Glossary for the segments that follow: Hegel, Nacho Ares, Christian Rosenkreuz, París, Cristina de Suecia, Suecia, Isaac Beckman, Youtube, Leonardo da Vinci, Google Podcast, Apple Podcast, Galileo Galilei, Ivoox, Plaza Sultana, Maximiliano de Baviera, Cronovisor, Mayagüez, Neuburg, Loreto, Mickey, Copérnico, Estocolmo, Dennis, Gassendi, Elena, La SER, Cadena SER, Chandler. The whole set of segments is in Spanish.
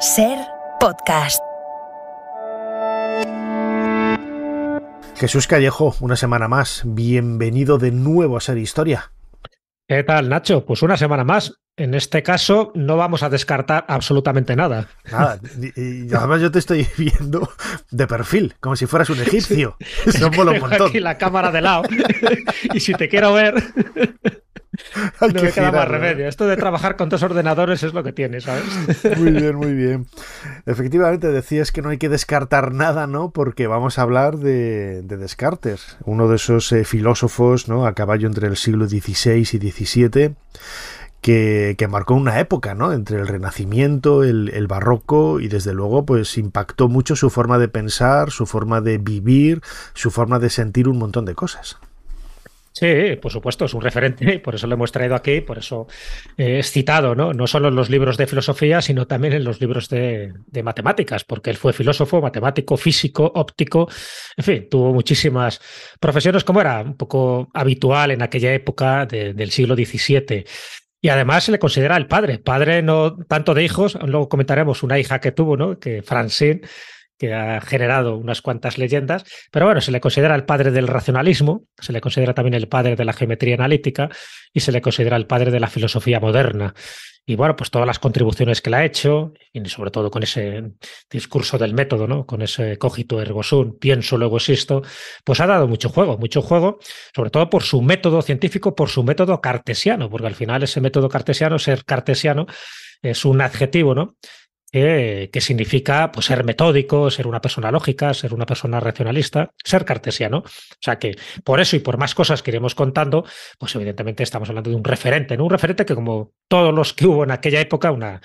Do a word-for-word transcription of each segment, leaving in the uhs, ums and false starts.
Ser Podcast. Jesús Callejo, una semana más. Bienvenido de nuevo a Ser Historia. ¿Qué tal, Nacho? Pues una semana más. En este caso no vamos a descartar absolutamente nada. Nada. Y, y además yo te estoy viendo de perfil, como si fueras un egipcio. Sí. Eso mola un montón. Aquí la cámara de lado. Y si te quiero ver... Hay no que me queda girar, más remedio. ¿No? Esto de trabajar con dos ordenadores es lo que tiene, ¿sabes? Muy bien, muy bien. Efectivamente, decías que no hay que descartar nada, ¿no? Porque vamos a hablar de, de Descartes, uno de esos eh, filósofos, ¿no? A caballo entre el siglo dieciséis y diecisiete, que, que marcó una época, ¿no? Entre el Renacimiento, el, el Barroco, y desde luego, pues impactó mucho su forma de pensar, su forma de vivir, su forma de sentir un montón de cosas. Sí, por supuesto, es un referente, por eso lo hemos traído aquí, por eso eh, es citado, ¿no? No solo en los libros de filosofía, sino también en los libros de, de matemáticas, porque él fue filósofo, matemático, físico, óptico, en fin, tuvo muchísimas profesiones, como era un poco habitual en aquella época de, del siglo diecisiete. Y además se le considera el padre, padre no tanto de hijos, luego comentaremos una hija que tuvo, ¿no? Que Francine, que ha generado unas cuantas leyendas, pero bueno, se le considera el padre del racionalismo, se le considera también el padre de la geometría analítica y se le considera el padre de la filosofía moderna. Y bueno, pues todas las contribuciones que le ha hecho, y sobre todo con ese discurso del método, ¿no? Con ese cogito ergo sum, pienso luego existo, pues ha dado mucho juego, mucho juego, sobre todo por su método científico, por su método cartesiano, porque al final ese método cartesiano, ser cartesiano, es un adjetivo, ¿no? Eh, que significa pues, ser metódico, ser una persona lógica, ser una persona racionalista, ser cartesiano. O sea que por eso y por más cosas que iremos contando, pues evidentemente estamos hablando de un referente, ¿no? Un referente que como todos los que hubo en aquella época, una,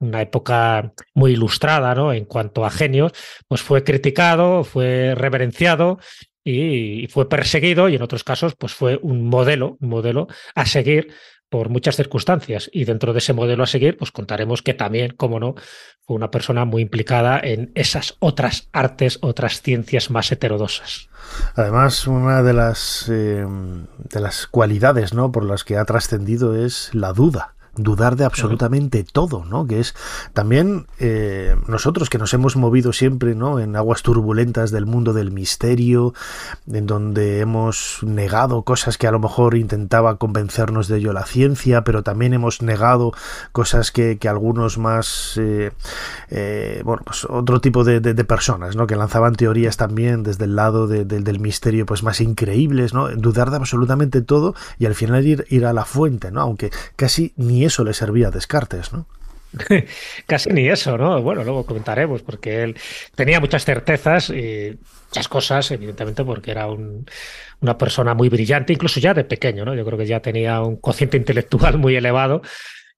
una época muy ilustrada, ¿no? En cuanto a genios, pues fue criticado, fue reverenciado y, y fue perseguido y en otros casos pues fue un modelo, un modelo a seguir por muchas circunstancias, y dentro de ese modelo a seguir, pues contaremos que también, como no, fue una persona muy implicada en esas otras artes, otras ciencias más heterodoxas. Además, una de las, eh, de las cualidades, ¿no? por las que ha trascendido es la duda. Dudar de absolutamente uh-huh. todo, ¿no? Que es también eh, nosotros que nos hemos movido siempre, ¿no? En aguas turbulentas del mundo del misterio, en donde hemos negado cosas que a lo mejor intentaba convencernos de ello la ciencia, pero también hemos negado cosas que, que algunos más, eh, eh, bueno, pues otro tipo de, de, de personas, ¿no? Que lanzaban teorías también desde el lado de, de, del misterio, pues más increíbles, ¿no? Dudar de absolutamente todo y al final ir, ir a la fuente, ¿no? Aunque casi ni eso le servía a Descartes, ¿no? Casi ni eso, ¿no? Bueno, luego comentaremos, porque él tenía muchas certezas y muchas cosas, evidentemente, porque era un, una persona muy brillante, incluso ya de pequeño, ¿no? Yo creo que ya tenía un cociente intelectual muy elevado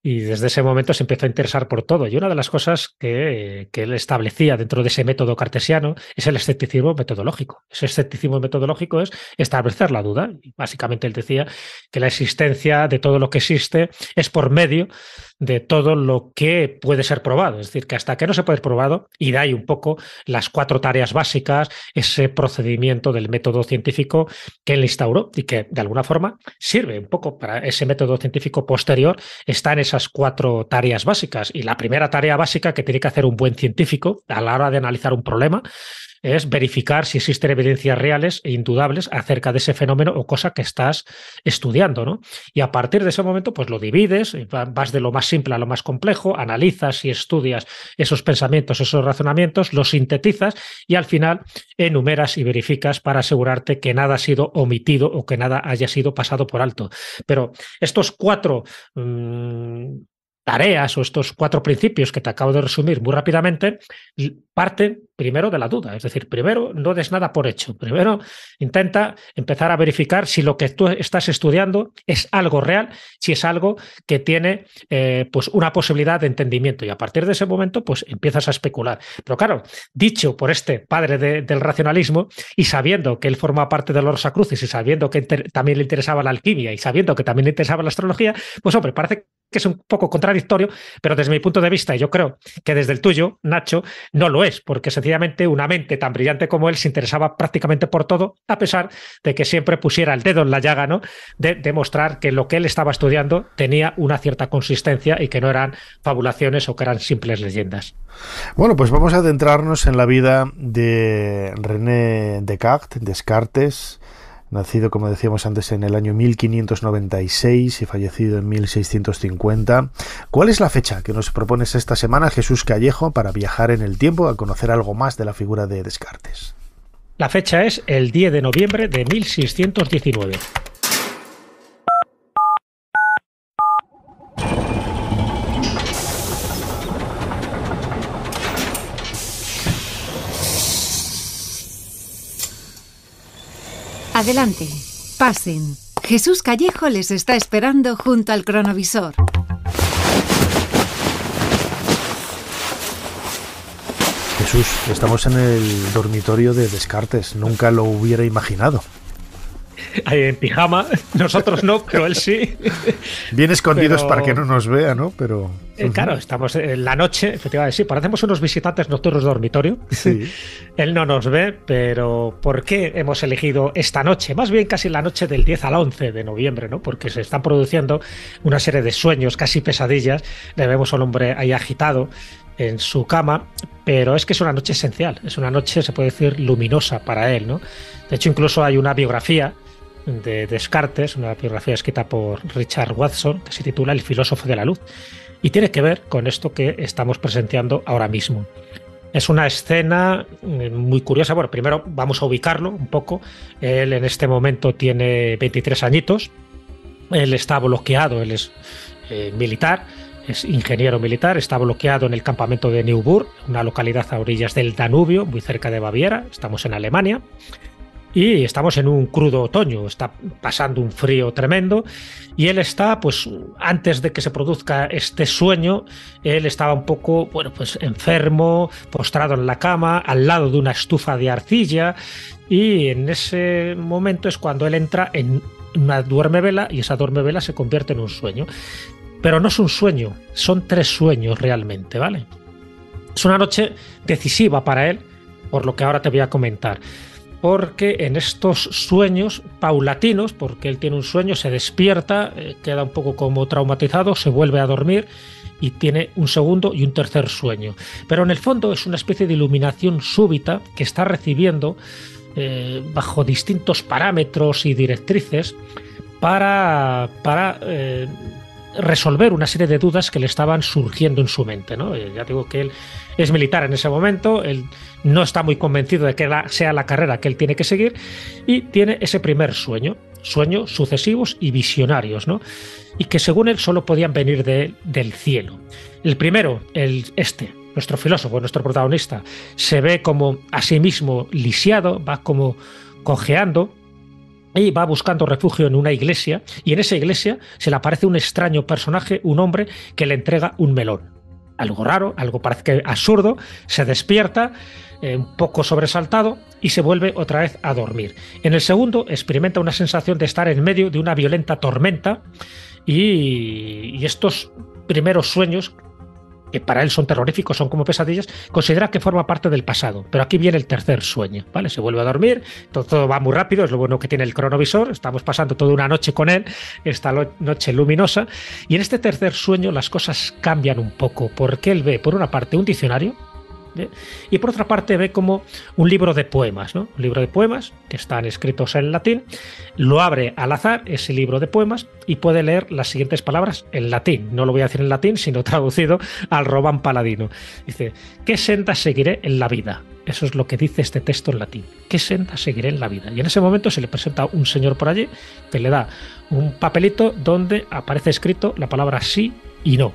y desde ese momento se empezó a interesar por todo. Y una de las cosas que, que él establecía dentro de ese método cartesiano es el escepticismo metodológico. Ese escepticismo metodológico es establecer la duda. Y básicamente él decía que la existencia de todo lo que existe es por medio de todo lo que puede ser probado. Es decir, que hasta que no se puede ser probado, y de ahí un poco las cuatro tareas básicas, ese procedimiento del método científico que él instauró y que de alguna forma sirve un poco para ese método científico posterior, está en esa cuatro tareas básicas. Y la primera tarea básica que tiene que hacer un buen científico a la hora de analizar un problema es verificar si existen evidencias reales e indudables acerca de ese fenómeno o cosa que estás estudiando, ¿no? Y a partir de ese momento, pues lo divides, vas de lo más simple a lo más complejo, analizas y estudias esos pensamientos, esos razonamientos, los sintetizas y al final enumeras y verificas para asegurarte que nada ha sido omitido o que nada haya sido pasado por alto. Pero estos cuatro... Mmm, tareas o estos cuatro principios que te acabo de resumir muy rápidamente parten primero de la duda, es decir, primero no des nada por hecho, primero intenta empezar a verificar si lo que tú estás estudiando es algo real, si es algo que tiene eh, pues una posibilidad de entendimiento y a partir de ese momento pues empiezas a especular. Pero claro, dicho por este padre de, del racionalismo y sabiendo que él forma parte de los Rosacruces y sabiendo que también le interesaba la alquimia y sabiendo que también le interesaba la astrología, pues hombre, parece que que es un poco contradictorio, pero desde mi punto de vista, y yo creo que desde el tuyo, Nacho, no lo es, porque se sencillamente una mente tan brillante como él se interesaba prácticamente por todo, a pesar de que siempre pusiera el dedo en la llaga, ¿no?, de demostrar que lo que él estaba estudiando tenía una cierta consistencia y que no eran fabulaciones o que eran simples leyendas. Bueno, pues vamos a adentrarnos en la vida de René Descartes, Descartes, nacido, como decíamos antes, en el año mil quinientos noventa y seis y fallecido en mil seiscientos cincuenta. ¿Cuál es la fecha que nos propones esta semana, Jesús Callejo, para viajar en el tiempo a conocer algo más de la figura de Descartes? La fecha es el diez de noviembre de mil seiscientos diecinueve. Adelante, pasen. Jesús Callejo les está esperando junto al cronovisor. Jesús, estamos en el dormitorio de Descartes. Nunca lo hubiera imaginado. En pijama, nosotros no, pero él sí. Bien escondidos, pero... para que no nos vea, ¿no? Pero... Eh, claro, estamos en la noche, efectivamente, sí, parecemos unos visitantes nocturnos de dormitorio. Sí. Él no nos ve, pero ¿por qué hemos elegido esta noche? Más bien casi la noche del diez al once de noviembre, ¿no? Porque se están produciendo una serie de sueños, casi pesadillas. Le vemos al hombre ahí agitado en su cama, pero es que es una noche esencial, es una noche, se puede decir, luminosa para él, ¿no? De hecho, incluso hay una biografía de Descartes, una biografía escrita por Richard Watson, que se titula El filósofo de la luz, y tiene que ver con esto que estamos presenciando ahora mismo. Es una escena muy curiosa. Bueno, primero vamos a ubicarlo un poco. Él en este momento tiene veintitrés añitos, él está bloqueado, él es eh, militar, es ingeniero militar, está bloqueado en el campamento de Neuburg, una localidad a orillas del Danubio, muy cerca de Baviera. Estamos en Alemania y estamos en un crudo otoño, está pasando un frío tremendo y él está, pues antes de que se produzca este sueño, él estaba un poco, bueno, pues enfermo, postrado en la cama, al lado de una estufa de arcilla, y en ese momento es cuando él entra en una duermevela y esa duermevela se convierte en un sueño. Pero no es un sueño, son tres sueños realmente, ¿vale? Es una noche decisiva para él, por lo que ahora te voy a comentar. Porque en estos sueños paulatinos, porque él tiene un sueño, se despierta, queda un poco como traumatizado, se vuelve a dormir y tiene un segundo y un tercer sueño. Pero en el fondo es una especie de iluminación súbita que está recibiendo eh, bajo distintos parámetros y directrices para... para eh, resolver una serie de dudas que le estaban surgiendo en su mente, ¿no? Ya digo que él es militar en ese momento, él no está muy convencido de que sea la carrera que él tiene que seguir y tiene ese primer sueño, sueños sucesivos y visionarios, ¿no? Y que según él solo podían venir de, del cielo. El primero, el este, nuestro filósofo, nuestro protagonista, se ve como a sí mismo lisiado, va como cojeando, y va buscando refugio en una iglesia, y en esa iglesia se le aparece un extraño personaje, un hombre que le entrega un melón. Algo raro, algo parece que absurdo, se despierta eh, un poco sobresaltado y se vuelve otra vez a dormir. En el segundo experimenta una sensación de estar en medio de una violenta tormenta y, y estos primeros sueños, que para él son terroríficos, son como pesadillas, considera que forma parte del pasado. Pero aquí viene el tercer sueño, ¿vale? Se vuelve a dormir, todo, todo va muy rápido, es lo bueno que tiene el cronovisor, estamos pasando toda una noche con él, esta noche luminosa, y en este tercer sueño las cosas cambian un poco, porque él ve, por una parte, un diccionario, ¿eh? Y por otra parte ve como un libro de poemas, ¿no? Un libro de poemas que están escritos en latín, lo abre al azar ese libro de poemas y puede leer las siguientes palabras en latín. No lo voy a decir en latín, sino traducido al román paladino. Dice, ¿qué senda seguiré en la vida? Eso es lo que dice este texto en latín. ¿Qué senda seguiré en la vida? Y en ese momento se le presenta un señor por allí que le da un papelito donde aparece escrito la palabra sí y no.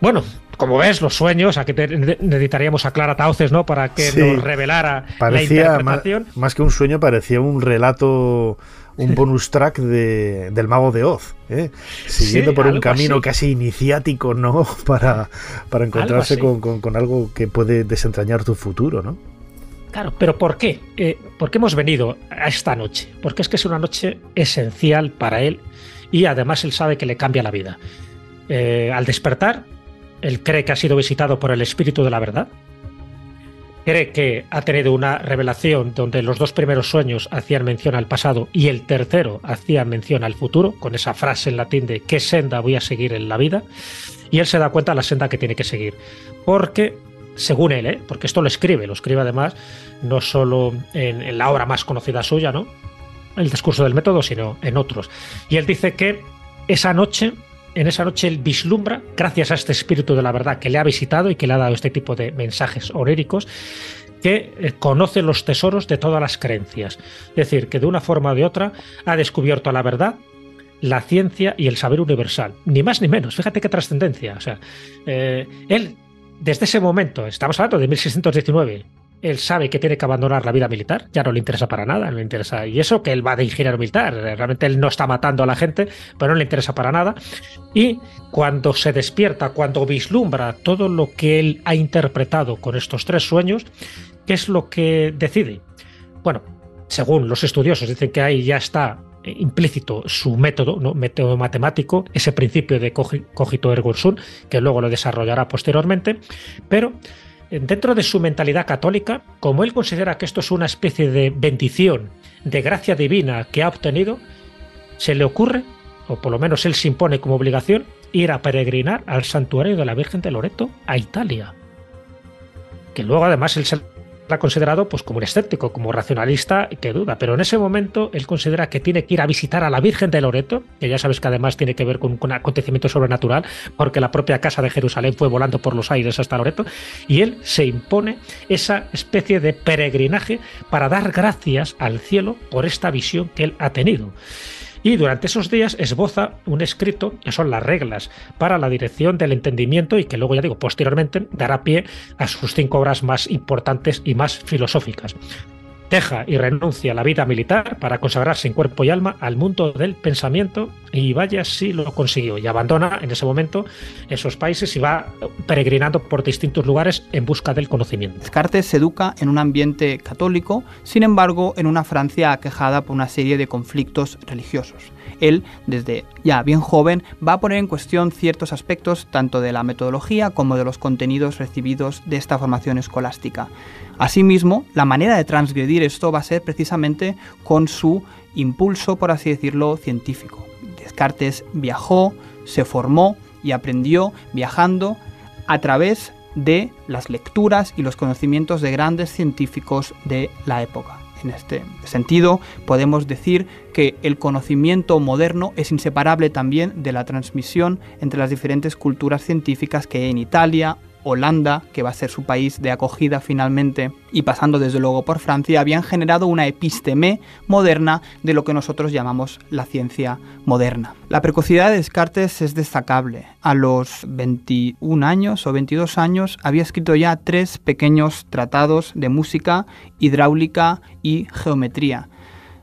Bueno, como ves, los sueños, a que necesitaríamos a Clara Tauces, ¿no?, para que sí nos revelara parecía la interpretación. Más, más que un sueño, parecía un relato, un bonus track de, del Mago de Oz, ¿eh? Siguiendo sí, por un camino así casi iniciático, ¿no?, para, para encontrarse algo con, con, con algo que puede desentrañar tu futuro, ¿no? Claro, pero ¿por qué? Eh, ¿Por qué hemos venido a esta noche? Porque es que es una noche esencial para él y además él sabe que le cambia la vida. Eh, al despertar, él cree que ha sido visitado por el espíritu de la verdad, cree que ha tenido una revelación donde los dos primeros sueños hacían mención al pasado y el tercero hacía mención al futuro, con esa frase en latín de ¿qué senda voy a seguir en la vida? Y él se da cuenta de la senda que tiene que seguir, porque, según él, ¿eh? porque esto lo escribe, lo escribe además no solo en, en la obra más conocida suya, ¿no? El discurso del método, sino en otros. Y él dice que esa noche... En esa noche él vislumbra, gracias a este espíritu de la verdad que le ha visitado y que le ha dado este tipo de mensajes oníricos, que conoce los tesoros de todas las creencias. Es decir, que de una forma o de otra ha descubierto la verdad, la ciencia y el saber universal. Ni más ni menos. Fíjate qué trascendencia. O sea, eh, él, desde ese momento, estamos hablando de mil seiscientos diecinueve, él sabe que tiene que abandonar la vida militar, ya no le interesa para nada, no le interesa. Y eso que él va de ingeniero militar, realmente él no está matando a la gente, pero no le interesa para nada. Y cuando se despierta, cuando vislumbra todo lo que él ha interpretado con estos tres sueños, ¿qué es lo que decide? Bueno, según los estudiosos, dicen que ahí ya está implícito su método, ¿no? método matemático, ese principio de cogito ergo sum, que luego lo desarrollará posteriormente, pero... Dentro de su mentalidad católica, como él considera que esto es una especie de bendición, de gracia divina que ha obtenido, se le ocurre, o por lo menos él se impone como obligación, ir a peregrinar al santuario de la Virgen de Loreto a Italia. Que luego además él se ha considerado pues, como un escéptico, como racionalista, que duda. Pero en ese momento él considera que tiene que ir a visitar a la Virgen de Loreto, que ya sabes que además tiene que ver con un acontecimiento sobrenatural, porque la propia casa de Jerusalén fue volando por los aires hasta Loreto, y él se impone esa especie de peregrinaje para dar gracias al cielo por esta visión que él ha tenido. Y durante esos días esboza un escrito, que son las reglas para la dirección del entendimiento y que luego, ya digo, posteriormente dará pie a sus cinco obras más importantes y más filosóficas. Deja y renuncia a la vida militar para consagrarse en cuerpo y alma al mundo del pensamiento, y vaya si lo consiguió, y abandona en ese momento esos países y va peregrinando por distintos lugares en busca del conocimiento. Descartes se educa en un ambiente católico, sin embargo en una Francia aquejada por una serie de conflictos religiosos. Él, desde ya bien joven, va a poner en cuestión ciertos aspectos tanto de la metodología como de los contenidos recibidos de esta formación escolástica. Asimismo, la manera de transgredir esto va a ser precisamente con su impulso, por así decirlo, científico. Descartes viajó, se formó y aprendió viajando a través de las lecturas y los conocimientos de grandes científicos de la época. En este sentido, podemos decir que el conocimiento moderno es inseparable también de la transmisión entre las diferentes culturas científicas que en Italia, Holanda, que va a ser su país de acogida finalmente, y pasando desde luego por Francia, habían generado una episteme moderna de lo que nosotros llamamos la ciencia moderna. La precocidad de Descartes es destacable. A los veintiún años o veintidós años había escrito ya tres pequeños tratados de música, hidráulica y geometría.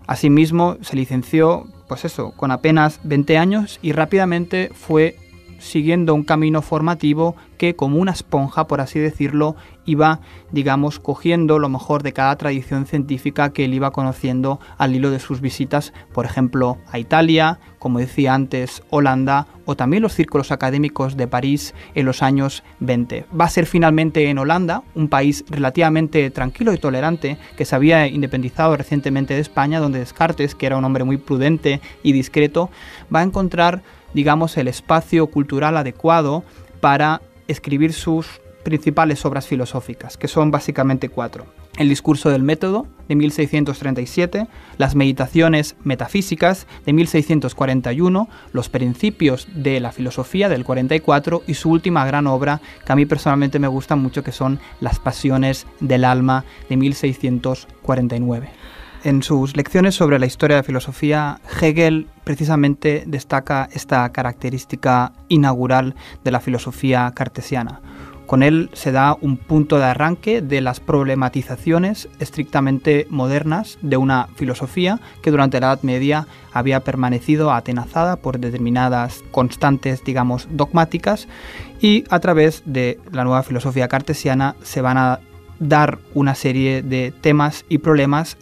Asimismo, se licenció, pues eso, con apenas veinte años y rápidamente fue siguiendo un camino formativo que, como una esponja, por así decirlo, iba, digamos, cogiendo lo mejor de cada tradición científica que él iba conociendo al hilo de sus visitas, por ejemplo, a Italia, como decía antes, Holanda, o también los círculos académicos de París en los años veinte. Va a ser finalmente en Holanda, un país relativamente tranquilo y tolerante, que se había independizado recientemente de España, donde Descartes, que era un hombre muy prudente y discreto, va a encontrar, digamos, el espacio cultural adecuado para escribir sus principales obras filosóficas, que son básicamente cuatro. El discurso del método, de mil seiscientos treinta y siete, las meditaciones metafísicas, de mil seiscientos cuarenta y uno, los principios de la filosofía, del cuarenta y cuatro, y su última gran obra, que a mí personalmente me gusta mucho, que son las pasiones del alma, de mil seiscientos cuarenta y nueve. En sus lecciones sobre la historia de la filosofía, Hegel precisamente destaca esta característica inaugural de la filosofía cartesiana. Con él se da un punto de arranque de las problematizaciones estrictamente modernas de una filosofía que durante la Edad Media había permanecido atenazada por determinadas constantes, digamos, dogmáticas, y a través de la nueva filosofía cartesiana se van a dar una serie de temas y problemas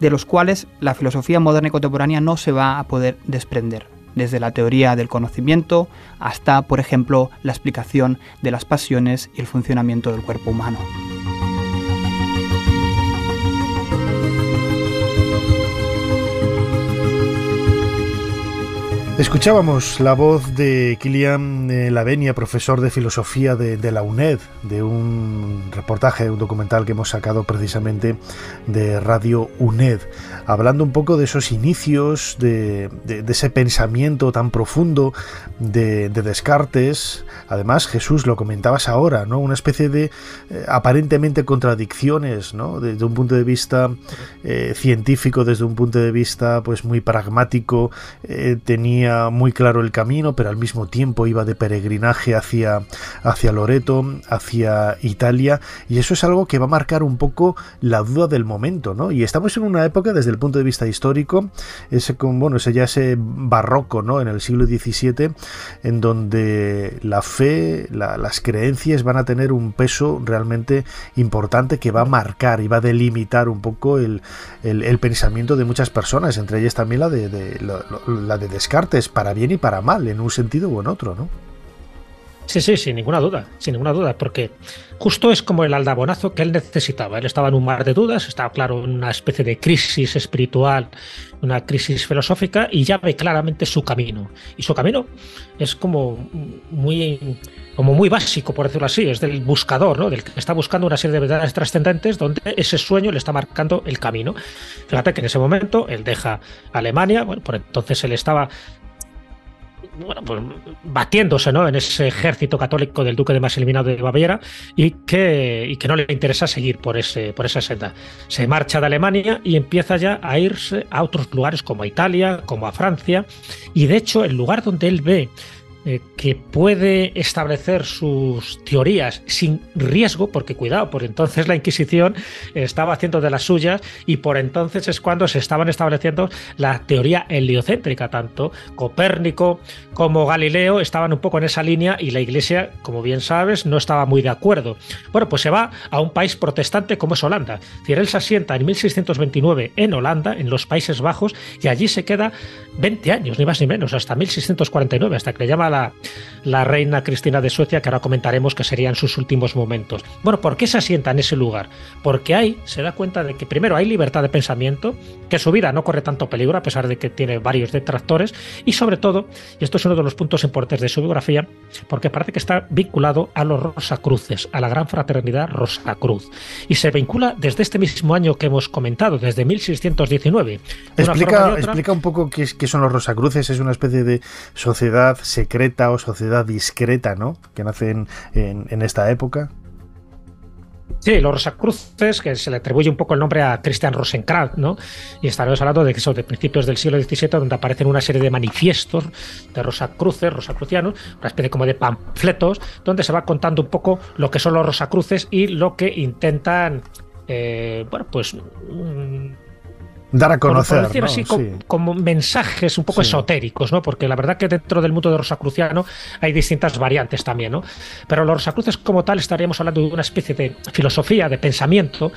de los cuales la filosofía moderna y contemporánea no se va a poder desprender, desde la teoría del conocimiento hasta, por ejemplo, la explicación de las pasiones y el funcionamiento del cuerpo humano. Escuchábamos la voz de Kilian Lavenia, profesor de filosofía de, de la U N E D, de un reportaje, un documental que hemos sacado precisamente de Radio U N E D, hablando un poco de esos inicios, de, de, de ese pensamiento tan profundo de, de Descartes. Además, Jesús, lo comentabas ahora, ¿no? Una especie de eh, aparentemente contradicciones, ¿no? Desde un punto de vista eh, científico, desde un punto de vista pues muy pragmático, eh, tenía muy claro el camino, pero al mismo tiempo iba de peregrinaje hacia, hacia Loreto, hacia Italia, y eso es algo que va a marcar un poco la duda del momento, ¿no? Y estamos en una época, desde el punto de vista histórico, ese, bueno, ese ya ese barroco, ¿no? En el siglo diecisiete, en donde la fe, la, las creencias van a tener un peso realmente importante que va a marcar y va a delimitar un poco el, el, el pensamiento de muchas personas, entre ellas también la de, de, la, la de Descartes, para bien y para mal, en un sentido o en otro, ¿no? Sí, sí, sin ninguna duda, sin ninguna duda, porque justo es como el aldabonazo que él necesitaba. Él estaba en un mar de dudas, estaba, claro, en una especie de crisis espiritual, una crisis filosófica, y ya ve claramente su camino. Y su camino es como muy, como muy básico, por decirlo así, es del buscador, ¿no? Del que está buscando una serie de verdades trascendentes donde ese sueño le está marcando el camino. Fíjate que en ese momento él deja Alemania, bueno, por entonces él estaba... bueno, pues batiéndose, ¿no?, en ese ejército católico del duque de Maximiliano de Baviera, y que, y que no le interesa seguir por, ese, por esa senda. Se marcha de Alemania y empieza ya a irse a otros lugares como a Italia, como a Francia, y de hecho el lugar donde él ve eh, que puede establecer sus teorías sin riesgo, porque cuidado, por entonces la Inquisición estaba haciendo de las suyas, y por entonces es cuando se estaban estableciendo la teoría heliocéntrica. Tanto Copérnico como Galileo estaban un poco en esa línea, y la Iglesia, como bien sabes, no estaba muy de acuerdo. Bueno, pues se va a un país protestante como es Holanda. Él se asienta en mil seiscientos veintinueve en Holanda, en los Países Bajos, y allí se queda veinte años, ni más ni menos, hasta mil seiscientos cuarenta y nueve, hasta que le llama la, la reina Cristina de Suecia, que ahora comentaremos que serían sus últimos momentos. Bueno, ¿por qué se asienta en ese lugar? Porque ahí se da cuenta de que primero hay libertad de pensamiento, que su vida no corre tanto peligro, a pesar de que tiene varios detractores, y sobre todo, y esto es uno de los puntos importantes de su biografía, porque parece que está vinculado a los Rosacruces, a la gran fraternidad Rosacruz, y se vincula desde este mismo año que hemos comentado, desde mil seiscientos diecinueve. Explica, explica un poco qué, es, qué son los Rosacruces. Es una especie de sociedad secreta o sociedad discreta, ¿no?, que nace en, en, en esta época. Sí, los Rosacruces, que se le atribuye un poco el nombre a Christian Rosenkreuz, ¿no? Y estaremos hablando de que son de principios del siglo diecisiete, donde aparecen una serie de manifiestos de Rosacruces, rosacrucianos, una especie como de panfletos, donde se va contando un poco lo que son los Rosacruces y lo que intentan, eh, bueno, pues... Mmm, dar a conocer, como, decir, ¿no? Así, sí. como, como mensajes un poco sí. esotéricos, ¿no? Porque la verdad que dentro del mundo de rosacruciano hay distintas variantes también, ¿no? Pero los Rosacruces como tal estaríamos hablando de una especie de filosofía, de pensamiento,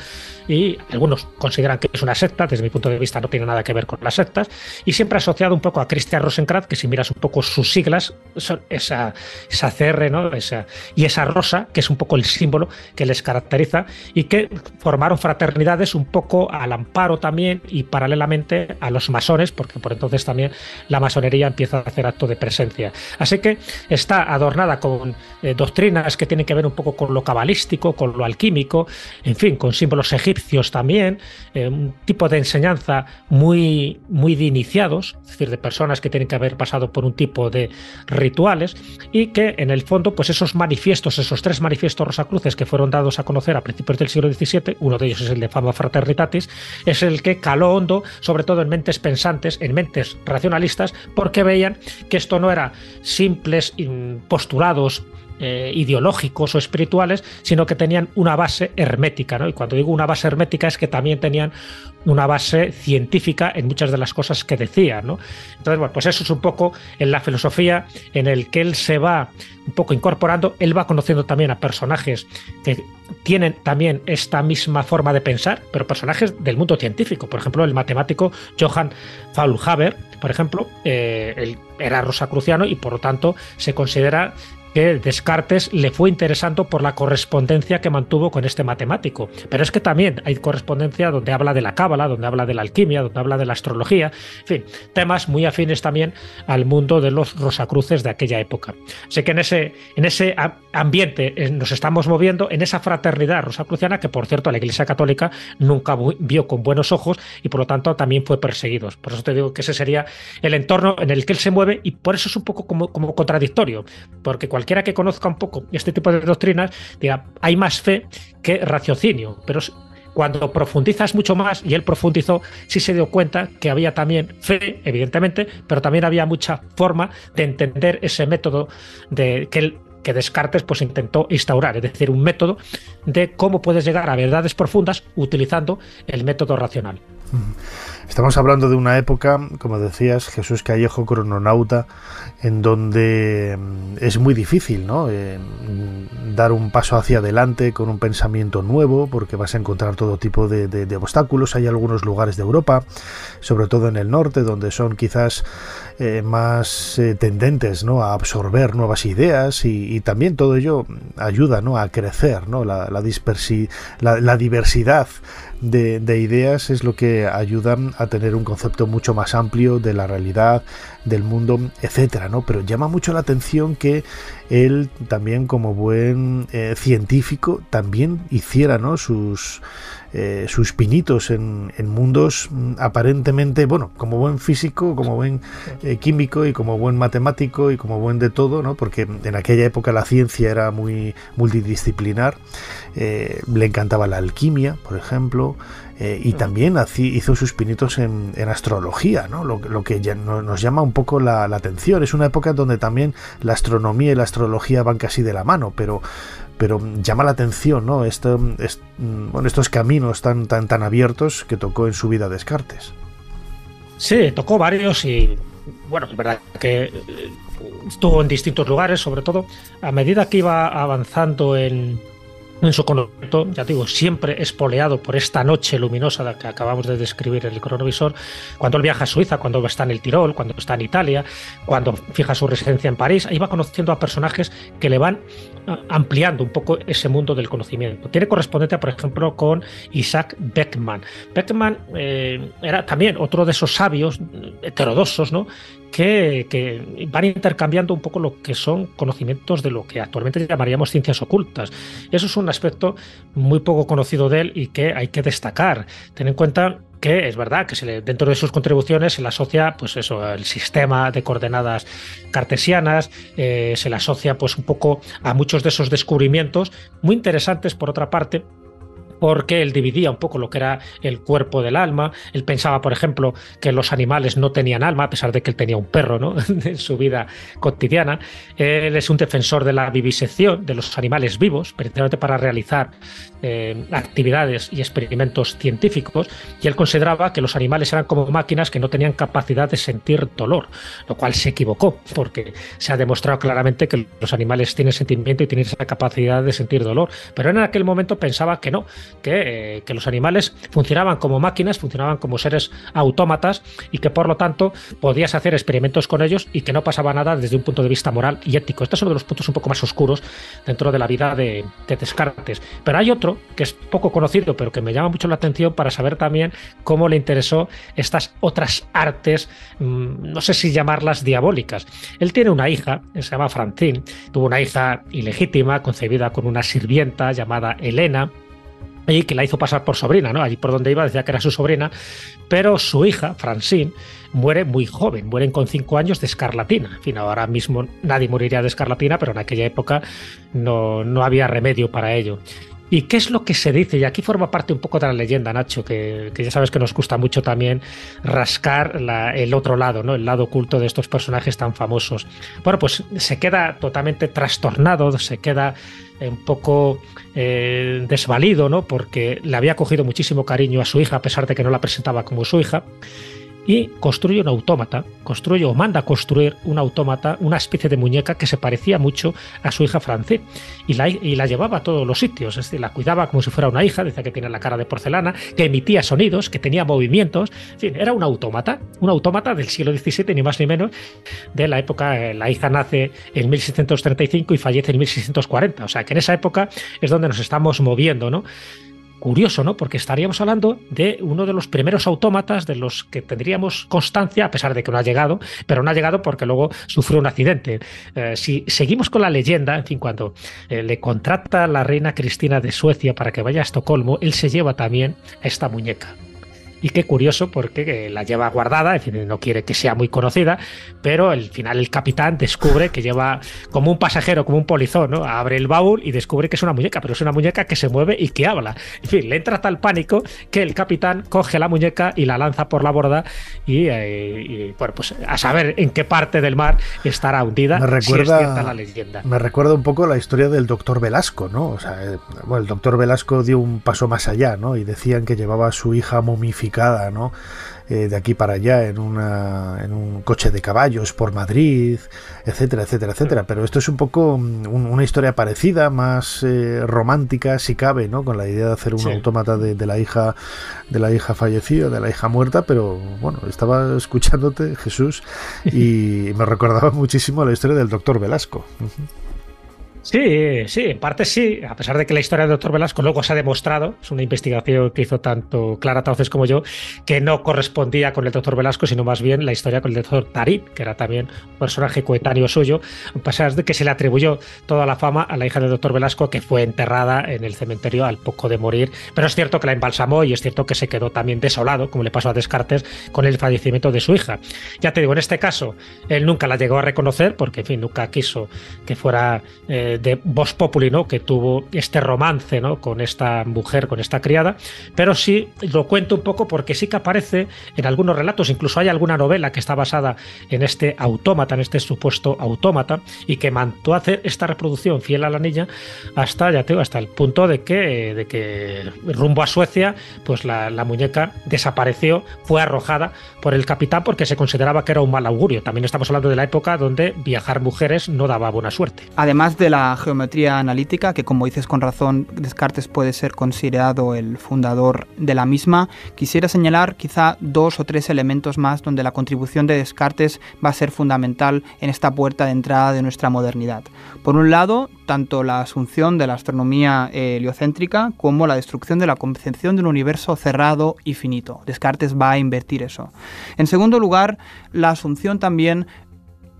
y algunos consideran que es una secta. Desde mi punto de vista no tiene nada que ver con las sectas, y siempre asociado un poco a Christian Rosenkreuz, que si miras un poco sus siglas son esa, esa C R, ¿no? Esa, y esa rosa, que es un poco el símbolo que les caracteriza, y que formaron fraternidades un poco al amparo también y paralelamente a los masones, porque por entonces también la masonería empieza a hacer acto de presencia. Así que está adornada con eh, doctrinas que tienen que ver un poco con lo cabalístico, con lo alquímico, en fin, con símbolos egipcios también, eh, un tipo de enseñanza muy, muy de iniciados, es decir, de personas que tienen que haber pasado por un tipo de rituales, y que en el fondo, pues esos manifiestos, esos tres manifiestos Rosacruces que fueron dados a conocer a principios del siglo diecisiete, uno de ellos es el de Fama Fraternitatis, es el que caló hondo, sobre todo en mentes pensantes, en mentes racionalistas, porque veían que esto no era simples postulados eh, ideológicos o espirituales, sino que tenían una base hermética, ¿no? Y cuando digo una base hermética es que también tenían una base científica en muchas de las cosas que decían, ¿no? Entonces, bueno, pues eso es un poco en la filosofía en el que él se va un poco incorporando. Él va conociendo también a personajes que tienen también esta misma forma de pensar, pero personajes del mundo científico. Por ejemplo, el matemático Johann Faulhaber, por ejemplo, eh, él era rosacruciano y por lo tanto se considera que Descartes le fue interesando por la correspondencia que mantuvo con este matemático. Pero es que también hay correspondencia donde habla de la cábala, donde habla de la alquimia, donde habla de la astrología, en fin, temas muy afines también al mundo de los Rosacruces de aquella época. Así que en ese, en ese ambiente nos estamos moviendo, en esa fraternidad rosacruciana que, por cierto, la Iglesia Católica nunca vio con buenos ojos y por lo tanto también fue perseguidos. Por eso te digo que ese sería el entorno en el que él se mueve y por eso es un poco como, como contradictorio, porque cuando cualquiera que conozca un poco este tipo de doctrinas, diga, hay más fe que raciocinio, pero cuando profundizas mucho más, y él profundizó, sí se dio cuenta que había también fe, evidentemente, pero también había mucha forma de entender ese método de que él que Descartes pues intentó instaurar, es decir, un método de cómo puedes llegar a verdades profundas utilizando el método racional. Estamos hablando de una época, como decías, Jesús Callejo, crononauta, en donde es muy difícil, ¿no?, eh, dar un paso hacia adelante con un pensamiento nuevo, porque vas a encontrar todo tipo de, de, de obstáculos. Hay algunos lugares de Europa, sobre todo en el norte, donde son quizás eh, más eh, tendentes, ¿no?, a absorber nuevas ideas y Y también todo ello ayuda, ¿no?, a crecer, ¿no? La, la, dispersi, la, la diversidad de, de ideas es lo que ayudan a tener un concepto mucho más amplio de la realidad, del mundo, etcétera, ¿no? Pero llama mucho la atención que él también, como buen eh, científico, también hiciera, ¿no?, sus... Eh, sus pinitos en, en mundos aparentemente, bueno, como buen físico, como buen eh, químico y como buen matemático y como buen de todo, ¿no?, porque en aquella época la ciencia era muy multidisciplinar. Eh, le encantaba la alquimia, por ejemplo, eh, y también hizo sus pinitos en, en astrología, ¿no?, lo, lo que ya nos llama un poco la, la atención. Es una época donde también la astronomía y la astrología van casi de la mano, pero pero llama la atención, ¿no?, este, este, bueno, estos caminos tan, tan, tan abiertos que tocó en su vida Descartes. Sí, tocó varios y, bueno, es verdad que estuvo en distintos lugares, sobre todo a medida que iba avanzando en, en su conocimiento, ya digo, siempre espoleado por esta noche luminosa que acabamos de describir en el cronovisor, cuando él viaja a Suiza, cuando está en el Tirol, cuando está en Italia, cuando fija su residencia en París, ahí va conociendo a personajes que le van ampliando un poco ese mundo del conocimiento. Tiene correspondencia, por ejemplo, con Isaac Beckman. Beckman eh, era también otro de esos sabios heterodoxos, ¿no?, que, que van intercambiando un poco lo que son conocimientos de lo que actualmente llamaríamos ciencias ocultas. Eso es un aspecto muy poco conocido de él y que hay que destacar. Ten en cuenta que es verdad que se le, dentro de sus contribuciones se le asocia, pues eso, el sistema de coordenadas cartesianas, eh, se le asocia pues un poco a muchos de esos descubrimientos muy interesantes, por otra parte, porque él dividía un poco lo que era el cuerpo del alma. Él pensaba, por ejemplo, que los animales no tenían alma, a pesar de que él tenía un perro, ¿no?, en su vida cotidiana. Él es un defensor de la vivisección de los animales vivos, principalmente para realizar eh, actividades y experimentos científicos, y él consideraba que los animales eran como máquinas que no tenían capacidad de sentir dolor, lo cual se equivocó, porque se ha demostrado claramente que los animales tienen sentimiento y tienen esa capacidad de sentir dolor, pero en aquel momento pensaba que no, Que, eh, que los animales funcionaban como máquinas, funcionaban como seres autómatas y que por lo tanto podías hacer experimentos con ellos y que no pasaba nada desde un punto de vista moral y ético. Este es uno de los puntos un poco más oscuros dentro de la vida de, de Descartes. Pero hay otro que es poco conocido, pero que me llama mucho la atención para saber también cómo le interesó estas otras artes, mmm, no sé si llamarlas diabólicas. Él tiene una hija, se llama Francine, tuvo una hija ilegítima concebida con una sirvienta llamada Elena, y que la hizo pasar por sobrina, ¿no? Allí por donde iba decía que era su sobrina, pero su hija, Francine, muere muy joven, mueren con cinco años de escarlatina. En fin, ahora mismo nadie moriría de escarlatina, pero en aquella época no, no había remedio para ello. ¿Y qué es lo que se dice? Y aquí forma parte un poco de la leyenda, Nacho, que, que ya sabes que nos gusta mucho también rascar la, el otro lado, ¿no?, el lado oculto de estos personajes tan famosos. Bueno, pues se queda totalmente trastornado, se queda un poco eh, desvalido, ¿no?, porque le había cogido muchísimo cariño a su hija, a pesar de que no la presentaba como su hija. y construye un autómata, construye o manda a construir un autómata, una especie de muñeca que se parecía mucho a su hija Francine, y la, y la llevaba a todos los sitios, es decir, la cuidaba como si fuera una hija, decía que tenía la cara de porcelana, que emitía sonidos, que tenía movimientos, en fin, era un autómata, un autómata del siglo diecisiete, ni más ni menos, de la época, la hija nace en mil seiscientos treinta y cinco y fallece en mil seiscientos cuarenta, o sea que en esa época es donde nos estamos moviendo, ¿no? Curioso, ¿no? Porque estaríamos hablando de uno de los primeros autómatas de los que tendríamos constancia, a pesar de que no ha llegado, pero no ha llegado porque luego sufrió un accidente. Eh, si seguimos con la leyenda, en fin, cuando eh, le contrata la reina Cristina de Suecia para que vaya a Estocolmo, él se lleva también a esta muñeca. Y qué curioso, porque la lleva guardada, en fin, no quiere que sea muy conocida, pero al final el capitán descubre que lleva, como un pasajero, como un polizón, ¿no? Abre el baúl y descubre que es una muñeca, pero es una muñeca que se mueve y que habla. En fin, le entra tal pánico que el capitán coge la muñeca y la lanza por la borda y, eh, y bueno, pues a saber en qué parte del mar estará hundida, me recuerda, si es cierta la leyenda. Me recuerda un poco la historia del doctor Velasco, ¿no? O sea, el, bueno, el doctor Velasco dio un paso más allá, ¿no? Y decían que llevaba a su hija momificada, ¿no? Eh, de aquí para allá en, una, en un coche de caballos por Madrid, etcétera, etcétera, etcétera. Pero esto es un poco un, una historia parecida, más eh, romántica, si cabe, ¿no? Con la idea de hacer un sí. autómata de, de la hija de la hija fallecida, de la hija muerta. Pero bueno, estaba escuchándote, Jesús, y me recordaba muchísimo la historia del doctor Velasco. Uh-huh. Sí, sí, en parte sí, a pesar de que la historia del doctor Velasco luego se ha demostrado, es una investigación que hizo tanto Clara Tauces como yo, que no correspondía con el doctor Velasco, sino más bien la historia con el doctor Tarín, que era también un personaje coetáneo suyo, a pesar de que se le atribuyó toda la fama a la hija del doctor Velasco, que fue enterrada en el cementerio al poco de morir, pero es cierto que la embalsamó y es cierto que se quedó también desolado, como le pasó a Descartes con el fallecimiento de su hija. Ya te digo, en este caso, él nunca la llegó a reconocer, porque en fin, nunca quiso que fuera... Eh, de Vox Populi, ¿no? Que tuvo este romance, ¿no? Con esta mujer, con esta criada, pero sí lo cuento un poco porque sí que aparece en algunos relatos, incluso hay alguna novela que está basada en este autómata, en este supuesto autómata, y que mantuvo hacer esta reproducción fiel a la niña hasta, ya te digo, hasta el punto de que, de que rumbo a Suecia, pues la, la muñeca desapareció, fue arrojada por el capitán porque se consideraba que era un mal augurio. También estamos hablando de la época donde viajar mujeres no daba buena suerte. Además de la geometría analítica, que como dices con razón, Descartes puede ser considerado el fundador de la misma, quisiera señalar quizá dos o tres elementos más donde la contribución de Descartes va a ser fundamental en esta puerta de entrada de nuestra modernidad. Por un lado, tanto la asunción de la astronomía heliocéntrica como la destrucción de la concepción de un universo cerrado y finito. Descartes va a invertir eso. En segundo lugar, la asunción también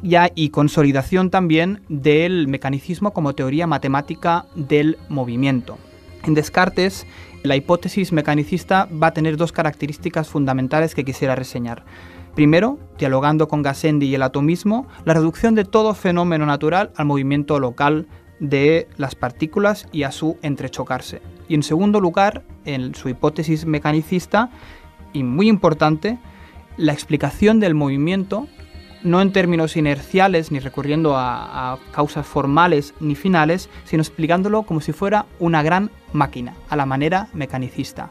Ya y consolidación también del mecanicismo como teoría matemática del movimiento. En Descartes, la hipótesis mecanicista va a tener dos características fundamentales que quisiera reseñar. Primero, dialogando con Gassendi y el atomismo, la reducción de todo fenómeno natural al movimiento local de las partículas y a su entrechocarse. Y en segundo lugar, en su hipótesis mecanicista, y muy importante, la explicación del movimiento no en términos inerciales, ni recurriendo a, a causas formales ni finales, sino explicándolo como si fuera una gran máquina, a la manera mecanicista.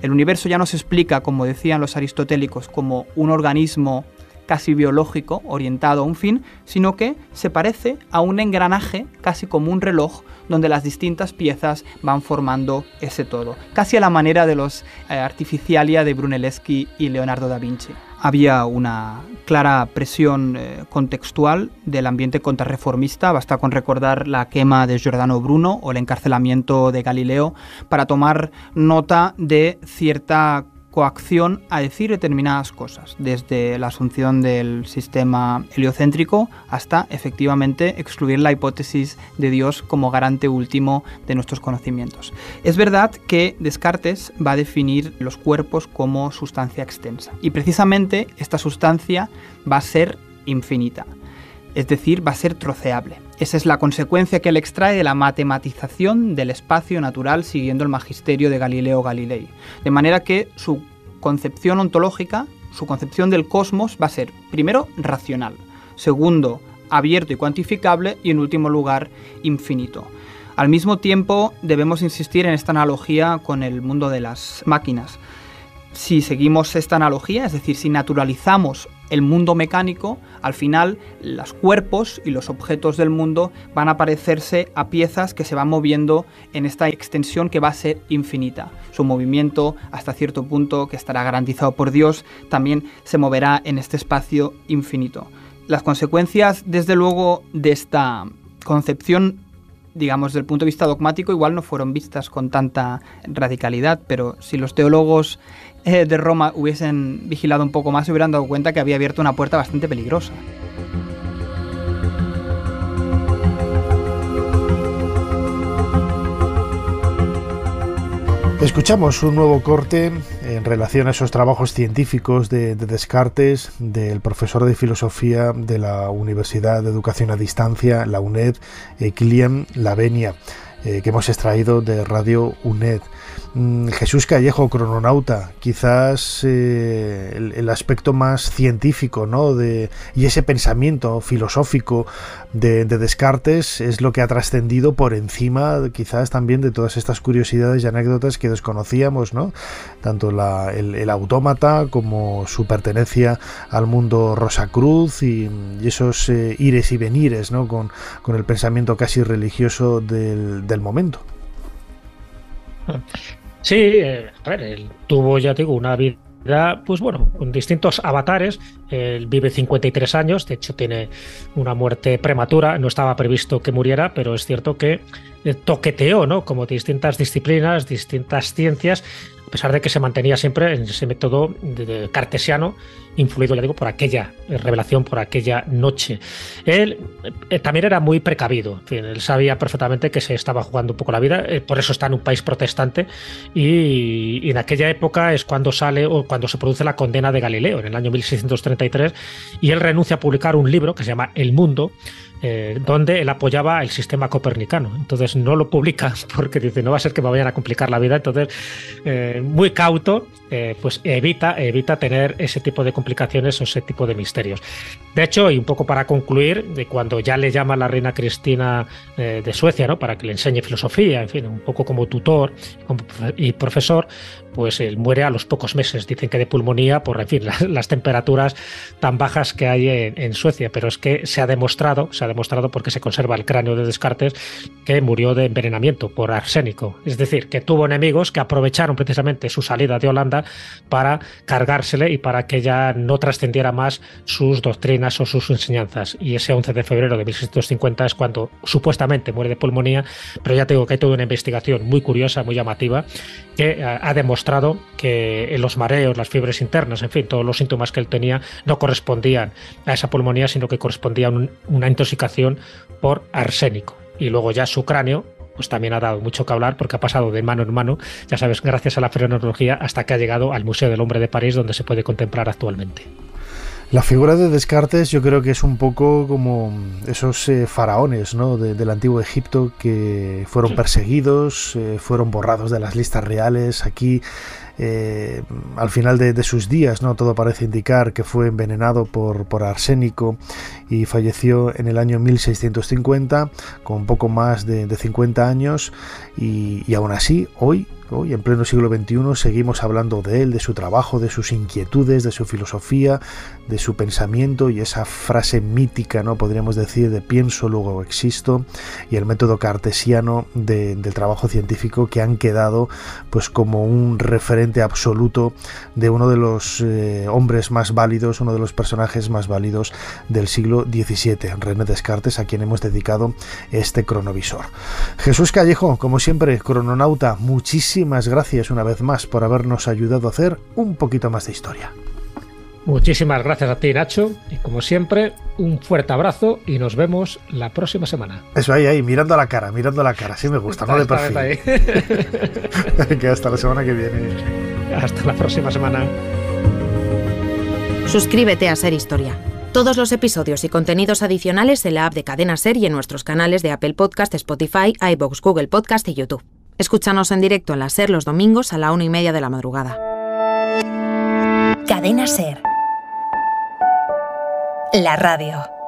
El universo ya no se explica, como decían los aristotélicos, como un organismo casi biológico, orientado a un fin, sino que se parece a un engranaje, casi como un reloj, donde las distintas piezas van formando ese todo, casi a la manera de los eh, Artificialia de Brunelleschi y Leonardo da Vinci. Había una clara presión eh, contextual del ambiente contrarreformista, basta con recordar la quema de Giordano Bruno o el encarcelamiento de Galileo para tomar nota de cierta coacción a decir determinadas cosas, desde la asunción del sistema heliocéntrico hasta efectivamente excluir la hipótesis de Dios como garante último de nuestros conocimientos. Es verdad que Descartes va a definir los cuerpos como sustancia extensa y precisamente esta sustancia va a ser infinita, es decir, va a ser troceable. Esa es la consecuencia que él extrae de la matematización del espacio natural siguiendo el magisterio de Galileo Galilei. De manera que su concepción ontológica, su concepción del cosmos va a ser, primero, racional, segundo, abierto y cuantificable y, en último lugar, infinito. Al mismo tiempo, debemos insistir en esta analogía con el mundo de las máquinas. si seguimos esta analogía, es decir, si naturalizamos el mundo mecánico, al final los cuerpos y los objetos del mundo van a parecerse a piezas que se van moviendo en esta extensión que va a ser infinita. Su movimiento, hasta cierto punto, que estará garantizado por Dios, también se moverá en este espacio infinito. Las consecuencias, desde luego, de esta concepción, digamos, desde el punto de vista dogmático, igual no fueron vistas con tanta radicalidad, pero si los teólogos eh, de Roma hubiesen vigilado un poco más, se hubieran dado cuenta que había abierto una puerta bastante peligrosa. Escuchamos un nuevo corte en relación a esos trabajos científicos de, de Descartes, del profesor de filosofía de la Universidad de Educación a Distancia, la UNED, eh, Kilian Lavenia, eh, que hemos extraído de Radio UNED. Mm, Jesús Callejo, crononauta, quizás eh, el, el aspecto más científico, ¿no?, de, y ese pensamiento filosófico de, de Descartes es lo que ha trascendido por encima quizás también de todas estas curiosidades y anécdotas que desconocíamos, ¿no?, tanto la, el, el autómata como su pertenencia al mundo Rosacruz y, y esos eh, ires y venires, ¿no?, con, con el pensamiento casi religioso del, del momento. Sí, eh, a ver, él tuvo, ya te digo, una vida, pues bueno, con distintos avatares. Él vive cincuenta y tres años, de hecho tiene una muerte prematura, no estaba previsto que muriera, pero es cierto que toqueteó, ¿no?, como distintas disciplinas, distintas ciencias, a pesar de que se mantenía siempre en ese método de, de cartesiano, influido, ya digo, por aquella revelación, por aquella noche. Él eh, también era muy precavido, en fin, él sabía perfectamente que se estaba jugando un poco la vida, eh, por eso está en un país protestante, y, y en aquella época es cuando sale o cuando se produce la condena de Galileo, en el año mil seiscientos treinta y tres, y él renuncia a publicar un libro que se llama El Mundo, eh, donde él apoyaba el sistema copernicano. Entonces no lo publica porque dice, no va a ser que me vayan a complicar la vida, entonces eh, muy cauto, eh, pues evita, evita tener ese tipo de complicaciones o ese tipo de misterios. De hecho, y un poco para concluir, de cuando ya le llama la reina Cristina eh, de Suecia, ¿no?, para que le enseñe filosofía, en fin, un poco como tutor y profesor, pues él muere a los pocos meses, dicen que de pulmonía por, en fin, las, las temperaturas tan bajas que hay en, en Suecia, pero es que se ha demostrado, se ha demostrado porque se conserva el cráneo de Descartes, que murió de envenenamiento por arsénico, es decir, que tuvo enemigos que aprovecharon precisamente su salida de Holanda para cargársele y para que ya no trascendiera más sus doctrinas o sus enseñanzas, y ese once de febrero de mil seiscientos cincuenta es cuando supuestamente muere de pulmonía, pero ya te digo que hay toda una investigación muy curiosa, muy llamativa, que ha demostrado que los mareos, las fiebres internas, en fin, todos los síntomas que él tenía no correspondían a esa pulmonía, sino que correspondía a un, una intoxicación por arsénico. Y luego ya su cráneo pues también ha dado mucho que hablar porque ha pasado de mano en mano, ya sabes, gracias a la frenología, hasta que ha llegado al Museo del Hombre de París, donde se puede contemplar actualmente. La figura de Descartes yo creo que es un poco como esos eh, faraones, ¿no?, de, del antiguo Egipto, que fueron perseguidos, eh, fueron borrados de las listas reales. Aquí eh, al final de, de sus días, ¿no?, todo parece indicar que fue envenenado por, por arsénico y falleció en el año mil seiscientos cincuenta con poco más de, de cincuenta años, y, y aún así hoy... Hoy, en pleno siglo veintiuno, seguimos hablando de él, de su trabajo, de sus inquietudes, de su filosofía, de su pensamiento y esa frase mítica, ¿no?, podríamos decir, de pienso, luego existo, y el método cartesiano de, del trabajo científico, que han quedado pues como un referente absoluto de uno de los eh, hombres más válidos, uno de los personajes más válidos del siglo diecisiete, René Descartes, a quien hemos dedicado este cronovisor. Jesús Callejo, como siempre, crononauta, muchísimas Muchísimas gracias una vez más por habernos ayudado a hacer un poquito más de historia. Muchísimas gracias a ti, Nacho, y como siempre, un fuerte abrazo y nos vemos la próxima semana. Eso ahí, ahí, mirando a la cara, mirando a la cara, sí me gusta, no de perfil. Que hasta la semana que viene. Hasta la próxima semana. Suscríbete a Ser Historia. Todos los episodios y contenidos adicionales en la app de Cadena SER y en nuestros canales de Apple Podcast, Spotify, iVoox, Google Podcast y YouTube. Escúchanos en directo en la SER los domingos a la una y media de la madrugada. Cadena SER. La radio.